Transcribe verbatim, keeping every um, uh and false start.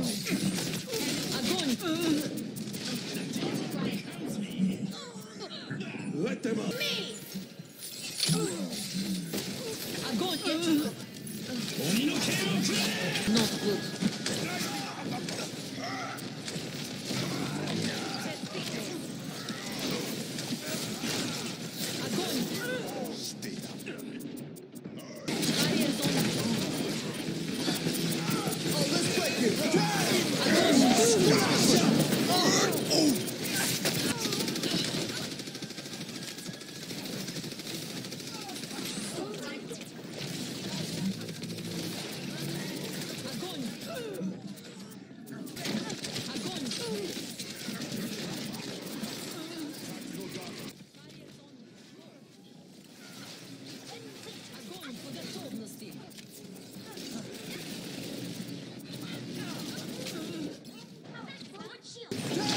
Let them up. Me. I'm going to get you. Not good. I'm going to stay up. Oh, let's break you. I'm going to. Oh. Yeah.